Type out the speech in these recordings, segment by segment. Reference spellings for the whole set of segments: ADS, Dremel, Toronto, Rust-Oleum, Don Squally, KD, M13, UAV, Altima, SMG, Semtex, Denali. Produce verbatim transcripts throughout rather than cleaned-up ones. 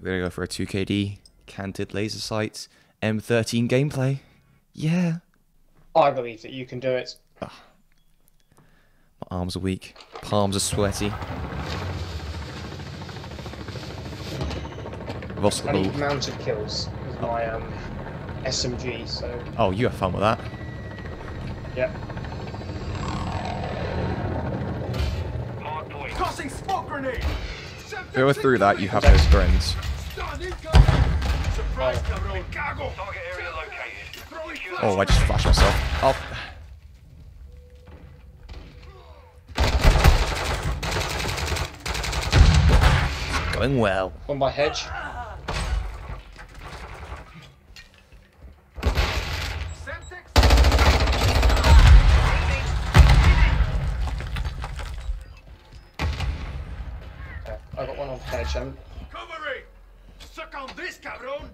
We're gonna go for a two K D, canted laser sights, M thirteen gameplay. Yeah. I believe that you can do it. Oh. My arms are weak. Palms are sweaty. I've also got I need mounted kills with oh. my um, S M G, so... Oh, you have fun with that. Yep. Tossing smoke grenade! Go through that, you have those friends. Oh. oh, I just flashed myself. Oh. It's going well. On my hedge. I got one on hedge. Um, Recovery! Suck on this, cabron!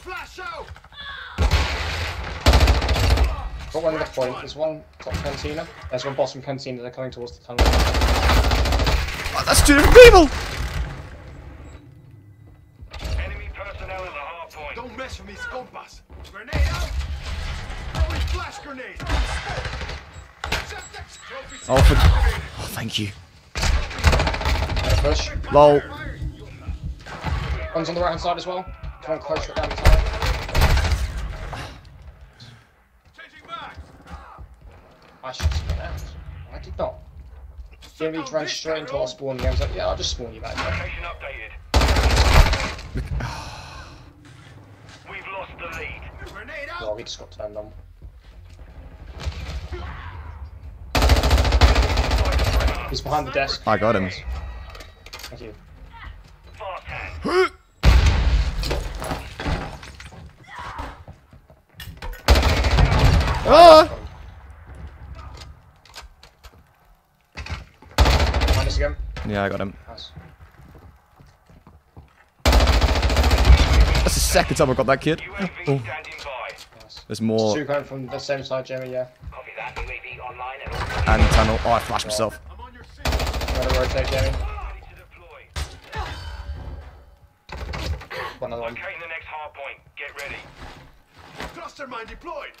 Flash out! Got one left point. There's one top cantina. There's one bottom cantina. They're coming towards the tunnel. Oh, that's two different people! Enemy personnel in the hard point. Don't mess with me, scumbass. Grenade out! Throw in flash grenade! Oh, for... oh, thank you. Push. Lol. One's on the right hand side as well. Come on, close it down the side. I should spin out. I did not. The enemy ran straight into our spawn and I was like, yeah, I'll just spawn you back. We've lost the lead. Oh, we just got turned on. He's behind the desk. I got him. Thank you. Ah! Minus again. Yeah, I got him. Nice. That's the second time I got that kid. U A V oh. standing by. Yes. There's more. Two coming from the same side, Jeremy. Yeah. Copy that. U A V online and, and tunnel. Oh, I flashed yeah. myself. I'm on your seat. Gotta rotate, Jeremy. One other one. Locate the next hard point. Get ready. Cluster mine deployed.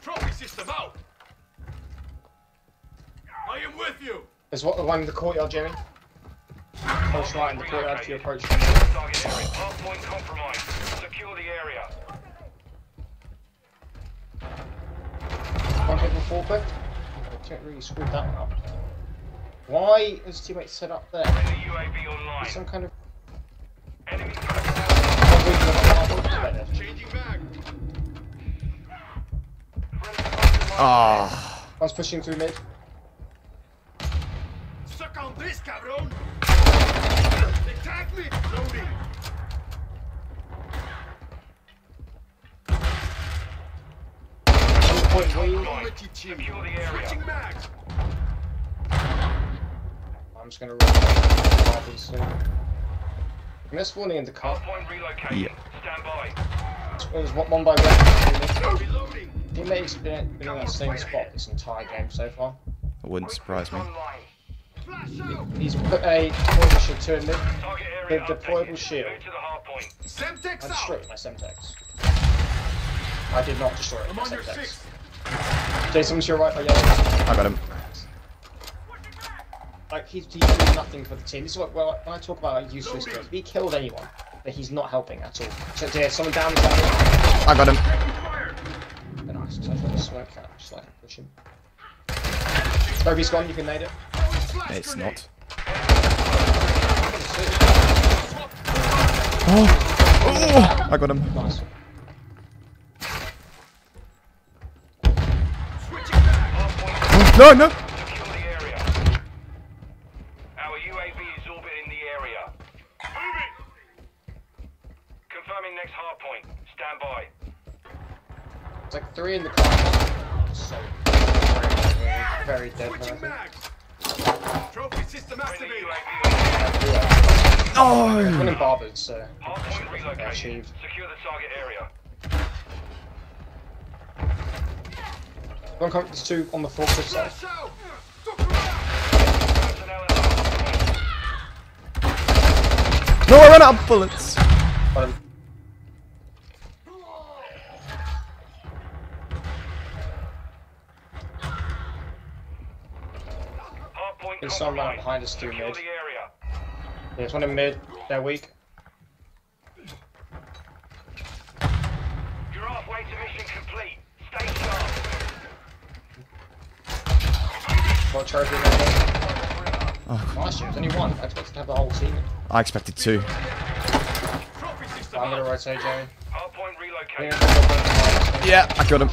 Trophy system out. I am with you. There's what the one in the courtyard, Jimmy. Close right in the courtyard to your approach. Target area. Hard point compromised. Secure the area. One hit before clip. I can't really screw that up. Why is teammate set up there? U A V online. Some kind of enemy ah. I was pushing through mid. Suck on this, cabron! They tagged me! Loading! Point I'm just gonna run soon. I'm just spawning in the car. Point relocated. Yeah. Stand by. There's one by red. Reloading. Teammate's been in that same spot this entire game so far. It wouldn't surprise me. He's put a deployable shield to him with a deployable shield. I destroyed my Semtex. I did not destroy it. My Semtex. Jason's to your right by yellow. I got him. Like, he's, he's doing nothing for the team. This is what, well, when I talk about like, useless skills. If he killed anyone, then he's not helping at all. So, yeah, someone down the side. I got him. Then I so I thought the smoke out, just like I push him. Toby's gone, you can nade it. It's not. Oh! Oh! I got him. Nice. Oh, no, no! Next hard point. Stand by. It's like three in the car. So very, very dead. Trophy system activated. Oh! I've been barbered, so. Hard point relocated. Secure the target area. One coming. There's two on the fourth side. No, I ran out of bullets. Got him. There's some right behind us too, mid. There's one in mid, they're weak. You're halfway to mission complete. Stay sharp. Got charging right there. Oh. Nice, there's only one. I expected to have the whole team. I expected two. I'm gonna right side, Jamie. Hard point relocated. Yeah, I got him.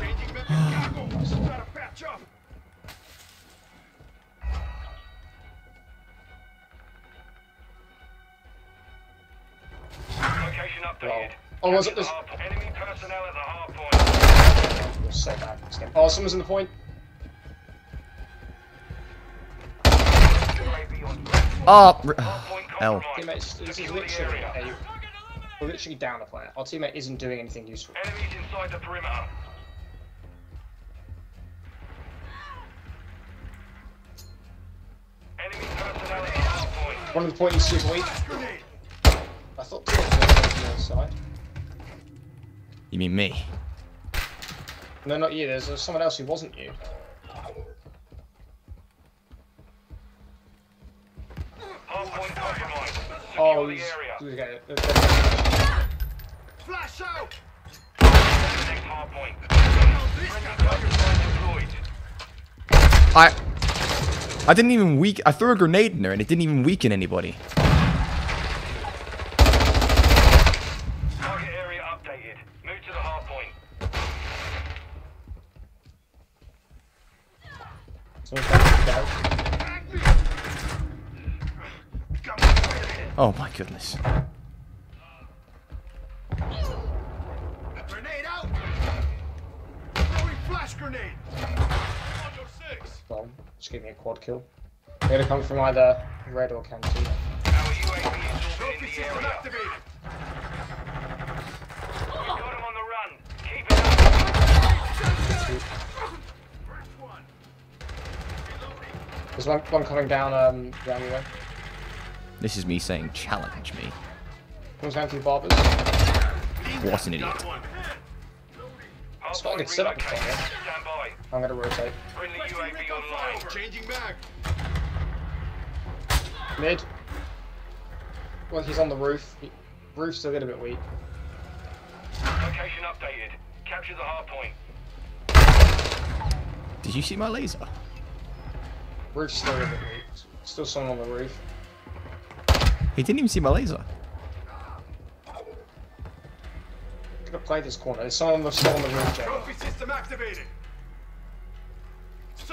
Oh, oh, was it this? Enemy personnel at the hard point. You're so bad at this game. Oh, someone's in the point. Oh, L. Teammates, this is literally a, we're literally down a player. Our teammate isn't doing anything useful. Enemies inside the perimeter. Enemy personnel at the hard point. One of the point is super weak. I thought two of them. Side. You mean me? No, not you. There's, there's someone else who wasn't you. Oh, he's... Flash out! I... I didn't even weaken... I threw a grenade in there and it didn't even weaken anybody. Oh my goodness. Grenade out! Throwing flash grenade! Well, just give me a quad kill. They're gonna come from either red or canteen. Our U A V is in the area. Activated. We got him on the run. Keep it up. There's one, one coming down um down the way. This is me saying, challenge me. What an idiot. It's not a good setup. I'm gonna rotate. Mid. Well, he's on the roof. He, roof's a little bit weak. Location updated. Capture the hard point. Did you see my laser? Roof's still a little bit weak. Still someone on the roof. He didn't even see my laser. I'm gonna play this corner. There's someone still on the roof, Jack. Trophy system activated.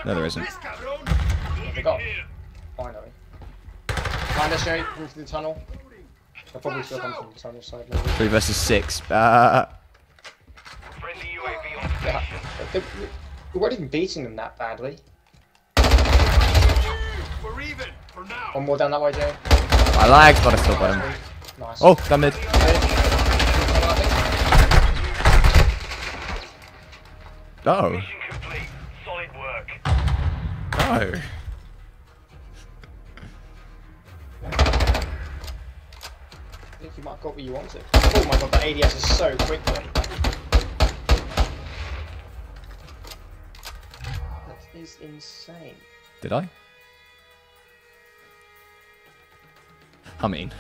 No, there isn't. They got him. Finally. Find us, Jake. Move through the tunnel. They'll probably still come from the tunnel side. Maybe. Three versus six. Uh... Friendly U A V on station. Yeah. We weren't even beating them that badly. We're even for now. One more down that way, Jake. I lagged, but I still got him. Nice. Oh, damn it. No. Mission complete. Solid work. No. I think you might have got what you wanted. Oh my god, that A D S is so quickly. That is insane. Did I? I mean...